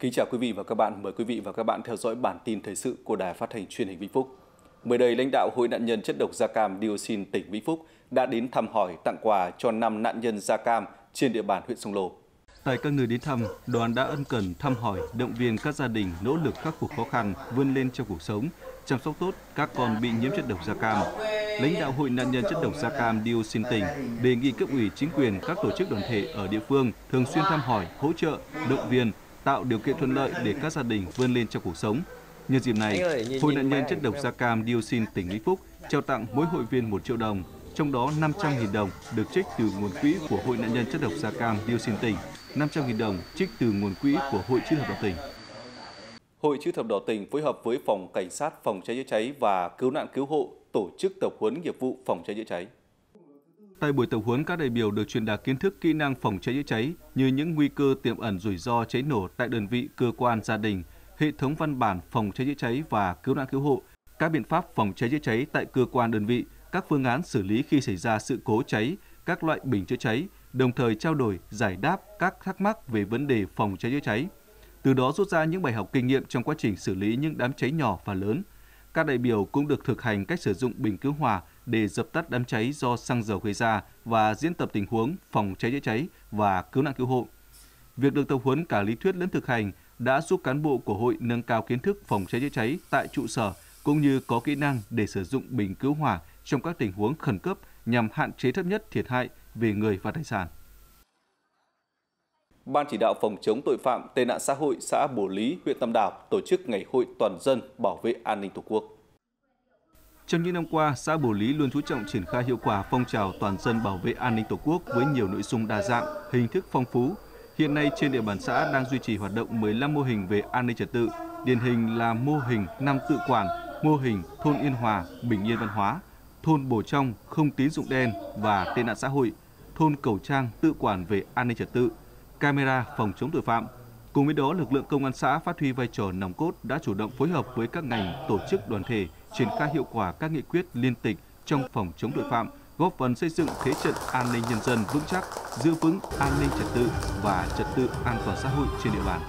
Kính chào quý vị và các bạn, mời quý vị và các bạn theo dõi bản tin thời sự của Đài Phát thanh Truyền hình Vĩnh Phúc. Mới đây, lãnh đạo Hội nạn nhân chất độc da cam dioxin tỉnh Vĩnh Phúc đã đến thăm hỏi, tặng quà cho 5 nạn nhân da cam trên địa bàn huyện Sông Lô. Tại các nơi đến thăm, đoàn đã ân cần thăm hỏi, động viên các gia đình nỗ lực khắc phục khó khăn, vươn lên trong cuộc sống, chăm sóc tốt các con bị nhiễm chất độc da cam. Lãnh đạo Hội nạn nhân chất độc da cam dioxin tỉnh đề nghị cấp ủy chính quyền, các tổ chức đoàn thể ở địa phương thường xuyên thăm hỏi, hỗ trợ, động viên, tạo điều kiện thuận lợi để các gia đình vươn lên trong cuộc sống. Nhân dịp này, Hội nạn nhân chất độc da cam dioxin tỉnh Vĩnh Phúc trao tặng mỗi hội viên 1 triệu đồng, trong đó 500.000 đồng được trích từ nguồn quỹ của Hội nạn nhân chất độc da cam dioxin tỉnh, 500.000 đồng trích từ nguồn quỹ của Hội Chữ thập đỏ tỉnh. Hội Chữ thập đỏ tỉnh phối hợp với Phòng Cảnh sát Phòng cháy chữa cháy và Cứu nạn cứu hộ tổ chức tập huấn nghiệp vụ phòng cháy chữa cháy. Tại buổi tập huấn, các đại biểu được truyền đạt kiến thức, kỹ năng phòng cháy chữa cháy như những nguy cơ tiềm ẩn rủi ro cháy nổ tại đơn vị, cơ quan, gia đình, hệ thống văn bản phòng cháy chữa cháy và cứu nạn cứu hộ, các biện pháp phòng cháy chữa cháy tại cơ quan đơn vị, các phương án xử lý khi xảy ra sự cố cháy, các loại bình chữa cháy, đồng thời trao đổi, giải đáp các thắc mắc về vấn đề phòng cháy chữa cháy. Từ đó rút ra những bài học kinh nghiệm trong quá trình xử lý những đám cháy nhỏ và lớn. Các đại biểu cũng được thực hành cách sử dụng bình cứu hỏa để dập tắt đám cháy do xăng dầu gây ra và diễn tập tình huống phòng cháy chữa cháy và cứu nạn cứu hộ. Việc được tập huấn cả lý thuyết lẫn thực hành đã giúp cán bộ của hội nâng cao kiến thức phòng cháy chữa cháy tại trụ sở cũng như có kỹ năng để sử dụng bình cứu hỏa trong các tình huống khẩn cấp nhằm hạn chế thấp nhất thiệt hại về người và tài sản. Ban chỉ đạo phòng chống tội phạm, tệ nạn xã hội xã Bổ Lý, huyện Tam Đảo tổ chức ngày hội toàn dân bảo vệ an ninh Tổ quốc. Trong những năm qua, xã Bổ Lý luôn chú trọng triển khai hiệu quả phong trào toàn dân bảo vệ an ninh Tổ quốc với nhiều nội dung đa dạng, hình thức phong phú. Hiện nay trên địa bàn xã đang duy trì hoạt động 15 mô hình về an ninh trật tự, điển hình là mô hình năm tự quản, mô hình thôn Yên Hòa, bình yên văn hóa, thôn Bổ Trong, không tín dụng đen và tệ nạn xã hội, thôn Cầu Trang, tự quản về an ninh trật tự, camera phòng chống tội phạm. Cùng với đó, lực lượng công an xã phát huy vai trò nòng cốt đã chủ động phối hợp với các ngành, tổ chức, đoàn thể triển khai hiệu quả các nghị quyết liên tịch trong phòng chống tội phạm, góp phần xây dựng thế trận an ninh nhân dân vững chắc, giữ vững an ninh trật tự và trật tự an toàn xã hội trên địa bàn.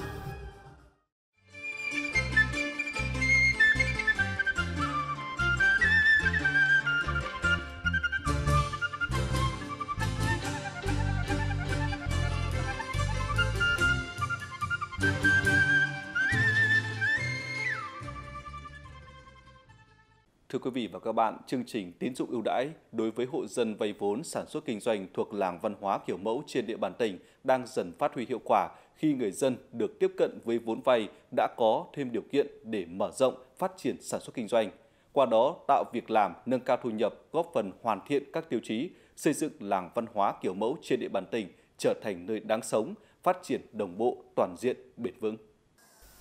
Thưa quý vị và các bạn, chương trình tín dụng ưu đãi đối với hộ dân vay vốn sản xuất kinh doanh thuộc làng văn hóa kiểu mẫu trên địa bàn tỉnh đang dần phát huy hiệu quả khi người dân được tiếp cận với vốn vay đã có thêm điều kiện để mở rộng, phát triển sản xuất kinh doanh. Qua đó tạo việc làm, nâng cao thu nhập, góp phần hoàn thiện các tiêu chí, xây dựng làng văn hóa kiểu mẫu trên địa bàn tỉnh trở thành nơi đáng sống, phát triển đồng bộ, toàn diện, bền vững.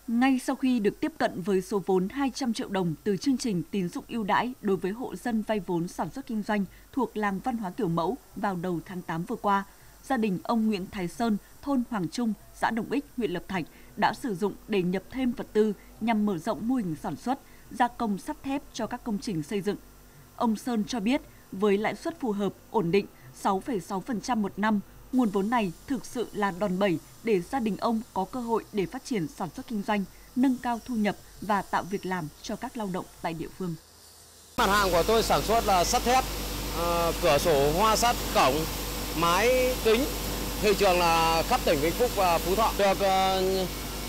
Ngay sau khi được tiếp cận với số vốn 200 triệu đồng từ chương trình tín dụng ưu đãi đối với hộ dân vay vốn sản xuất kinh doanh thuộc làng văn hóa kiểu mẫu vào đầu tháng 8 vừa qua, gia đình ông Nguyễn Thái Sơn, thôn Hoàng Trung, xã Đồng Ích, huyện Lập Thạch đã sử dụng để nhập thêm vật tư nhằm mở rộng mô hình sản xuất, gia công sắt thép cho các công trình xây dựng. Ông Sơn cho biết, với lãi suất phù hợp, ổn định 6,6% một năm, nguồn vốn này thực sự là đòn bẩy để gia đình ông có cơ hội để phát triển sản xuất kinh doanh, nâng cao thu nhập và tạo việc làm cho các lao động tại địa phương. Mặt hàng của tôi sản xuất là sắt thép, cửa sổ, hoa sắt, cổng, mái kính. Thị trường là khắp tỉnh Vĩnh Phúc và Phú Thọ. Được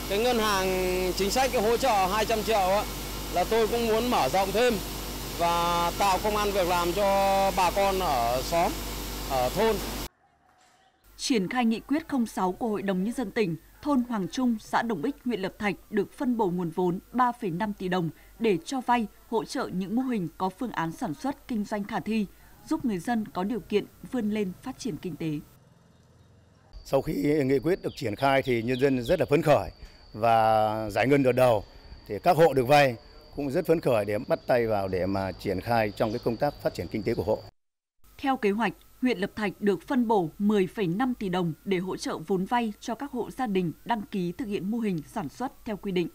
cái ngân hàng chính sách hỗ trợ 200 triệu là tôi cũng muốn mở rộng thêm và tạo công ăn việc làm cho bà con ở xóm, ở thôn. Triển khai nghị quyết 06 của Hội đồng Nhân dân tỉnh, thôn Hoàng Trung, xã Đồng Ích, huyện Lập Thạch được phân bổ nguồn vốn 3,5 tỷ đồng để cho vay, hỗ trợ những mô hình có phương án sản xuất, kinh doanh khả thi, giúp người dân có điều kiện vươn lên phát triển kinh tế. Sau khi nghị quyết được triển khai thì nhân dân rất là phấn khởi và giải ngân đợt đầu. Thì các hộ được vay cũng rất phấn khởi để bắt tay vào để mà triển khai trong cái công tác phát triển kinh tế của hộ. Theo kế hoạch, huyện Lập Thạch được phân bổ 10,5 tỷ đồng để hỗ trợ vốn vay cho các hộ gia đình đăng ký thực hiện mô hình sản xuất theo quy định.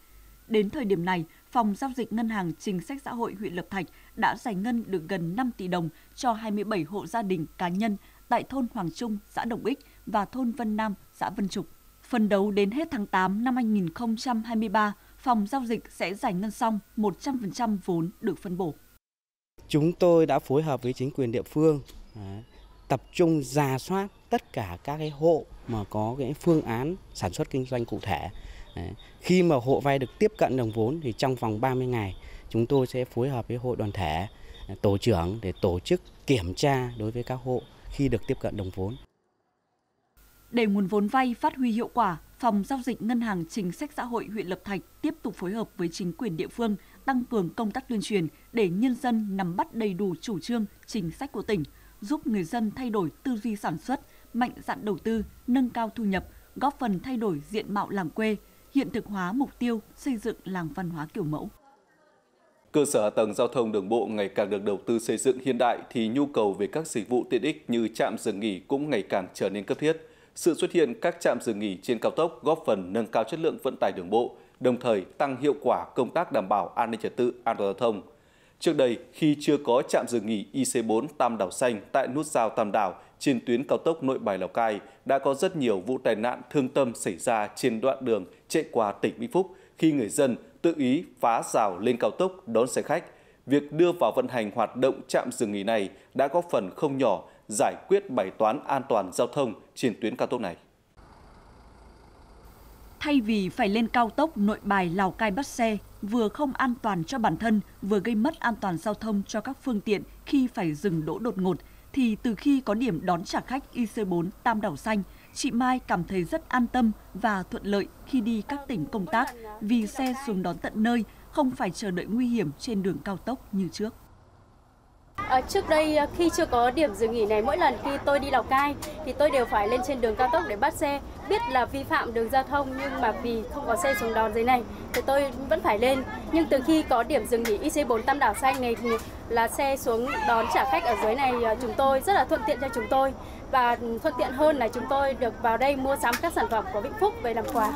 Đến thời điểm này, Phòng Giao dịch Ngân hàng Chính sách Xã hội huyện Lập Thạch đã giải ngân được gần 5 tỷ đồng cho 27 hộ gia đình cá nhân tại thôn Hoàng Trung, xã Đồng Ích và thôn Vân Nam, xã Vân Trục. Phấn đấu đến hết tháng 8 năm 2023, phòng giao dịch sẽ giải ngân xong 100% vốn được phân bổ. Chúng tôi đã phối hợp với chính quyền địa phương, tập trung rà soát tất cả các cái hộ mà có cái phương án sản xuất kinh doanh cụ thể. Khi mà hộ vay được tiếp cận đồng vốn thì trong vòng 30 ngày chúng tôi sẽ phối hợp với hội đoàn thể, tổ trưởng để tổ chức kiểm tra đối với các hộ khi được tiếp cận đồng vốn. Để nguồn vốn vay phát huy hiệu quả, Phòng Giao dịch Ngân hàng Chính sách Xã hội huyện Lập Thạch tiếp tục phối hợp với chính quyền địa phương tăng cường công tác tuyên truyền để nhân dân nắm bắt đầy đủ chủ trương, chính sách của tỉnh, giúp người dân thay đổi tư duy sản xuất, mạnh dạn đầu tư, nâng cao thu nhập, góp phần thay đổi diện mạo làng quê, hiện thực hóa mục tiêu xây dựng làng văn hóa kiểu mẫu. Cơ sở hạ tầng giao thông đường bộ ngày càng được đầu tư xây dựng hiện đại thì nhu cầu về các dịch vụ tiện ích như trạm dừng nghỉ cũng ngày càng trở nên cấp thiết. Sự xuất hiện các trạm dừng nghỉ trên cao tốc góp phần nâng cao chất lượng vận tải đường bộ, đồng thời tăng hiệu quả công tác đảm bảo an ninh trật tự, an toàn giao thông. Trước đây, khi chưa có trạm dừng nghỉ IC4 Tam Đảo Xanh tại nút giao Tam Đảo trên tuyến cao tốc Nội Bài Lào Cai, đã có rất nhiều vụ tai nạn thương tâm xảy ra trên đoạn đường chạy qua tỉnh Vĩnh Phúc khi người dân tự ý phá rào lên cao tốc đón xe khách. Việc đưa vào vận hành hoạt động trạm dừng nghỉ này đã góp phần không nhỏ giải quyết bài toán an toàn giao thông trên tuyến cao tốc này. Thay vì phải lên cao tốc Nội Bài Lào Cai bắt xe, vừa không an toàn cho bản thân, vừa gây mất an toàn giao thông cho các phương tiện khi phải dừng đỗ đột ngột, thì từ khi có điểm đón trả khách IC4 Tam Đảo Xanh, chị Mai cảm thấy rất an tâm và thuận lợi khi đi các tỉnh công tác vì xe xuống đón tận nơi, không phải chờ đợi nguy hiểm trên đường cao tốc như trước. Trước đây khi chưa có điểm dừng nghỉ này, mỗi lần khi tôi đi Lào Cai thì tôi đều phải lên trên đường cao tốc để bắt xe. Biết là vi phạm đường giao thông nhưng mà vì không có xe xuống đón dưới này thì tôi vẫn phải lên. Nhưng từ khi có điểm dừng nghỉ IC4 Tam Đảo Xanh này thì là xe xuống đón trả khách ở dưới này chúng tôi rất là thuận tiện cho chúng tôi. Và thuận tiện hơn là chúng tôi được vào đây mua sắm các sản phẩm của Vĩnh Phúc về làm quà.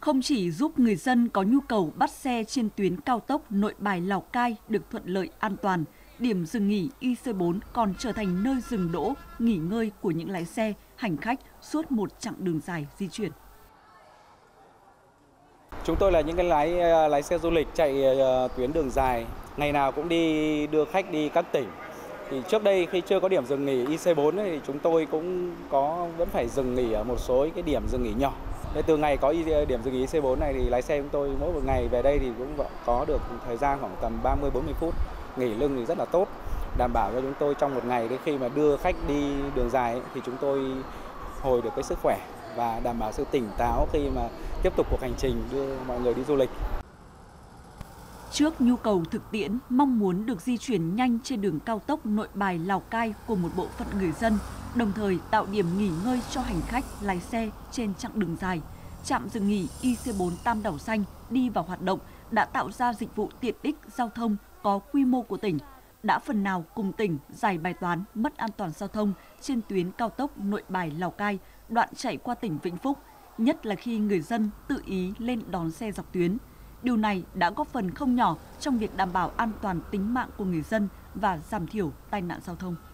Không chỉ giúp người dân có nhu cầu bắt xe trên tuyến cao tốc Nội Bài Lào Cai được thuận lợi an toàn, điểm dừng nghỉ IC4 còn trở thành nơi dừng đỗ, nghỉ ngơi của những lái xe, hành khách suốt một chặng đường dài di chuyển. Chúng tôi là những cái lái xe du lịch chạy tuyến đường dài, ngày nào cũng đi đưa khách đi các tỉnh. Thì trước đây khi chưa có điểm dừng nghỉ IC4 thì chúng tôi cũng vẫn phải dừng nghỉ ở một số cái điểm dừng nghỉ nhỏ. Thế từ ngày có điểm dừng nghỉ IC4 này thì lái xe chúng tôi mỗi một ngày về đây thì cũng có được thời gian khoảng tầm 30-40 phút. Nghỉ lưng thì rất là tốt, đảm bảo cho chúng tôi trong một ngày khi mà đưa khách đi đường dài thì chúng tôi hồi được cái sức khỏe và đảm bảo sự tỉnh táo khi mà tiếp tục cuộc hành trình đưa mọi người đi du lịch. Trước nhu cầu thực tiễn, mong muốn được di chuyển nhanh trên đường cao tốc Nội Bài Lào Cai của một bộ phận người dân, đồng thời tạo điểm nghỉ ngơi cho hành khách lái xe trên chặng đường dài, trạm dừng nghỉ IC4 Tam Đảo Xanh đi vào hoạt động đã tạo ra dịch vụ tiện ích giao thông có quy mô của tỉnh, đã phần nào cùng tỉnh giải bài toán mất an toàn giao thông trên tuyến cao tốc Nội Bài Lào Cai, đoạn chạy qua tỉnh Vĩnh Phúc, nhất là khi người dân tự ý lên đón xe dọc tuyến. Điều này đã góp phần không nhỏ trong việc đảm bảo an toàn tính mạng của người dân và giảm thiểu tai nạn giao thông.